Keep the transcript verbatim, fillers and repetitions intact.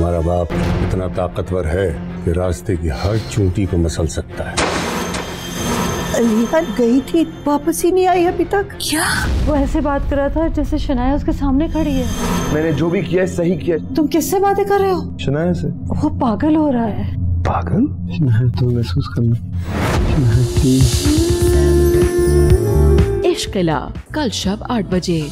तुम्हारा बाप इतना ताकतवर है कि रास्ते की हर चूंटी को मसल सकता है। अलीहा गई थी, वापस ही नहीं आई अभी तक। क्या वो ऐसे बात कर रहा था जैसे शनाया उसके सामने खड़ी है। मैंने जो भी किया सही किया। तुम किससे बातें कर रहे हो? शनाया से। वो पागल हो रहा है। पागल? शनाया तो महसूस करना। इश्क़ ए ला कल शाम आठ बजे।